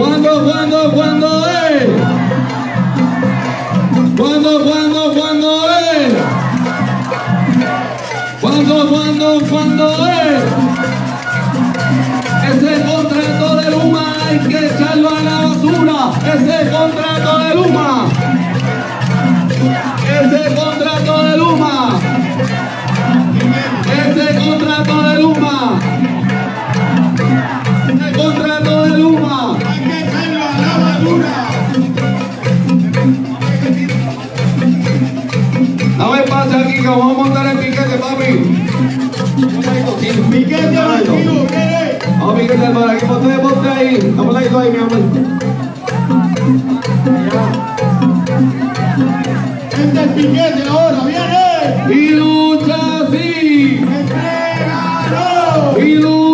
Ese contrato de Luma hay que echarlo a la basura. Ese contrato de Luma. Ese contrato de Luma. Ese contrato de Luma. Ese contrato de Luma. Hay que echarlo a la basura. No me pase aquí que vamos a montar el piquete, papi. Miguel, ya lo digo, ¿qué? Vamos, Miguel, por aquí, ponte ahí. Vamos ahí, mi amor. Este es piquete ahora, viene. Y lucha así. Entregaron.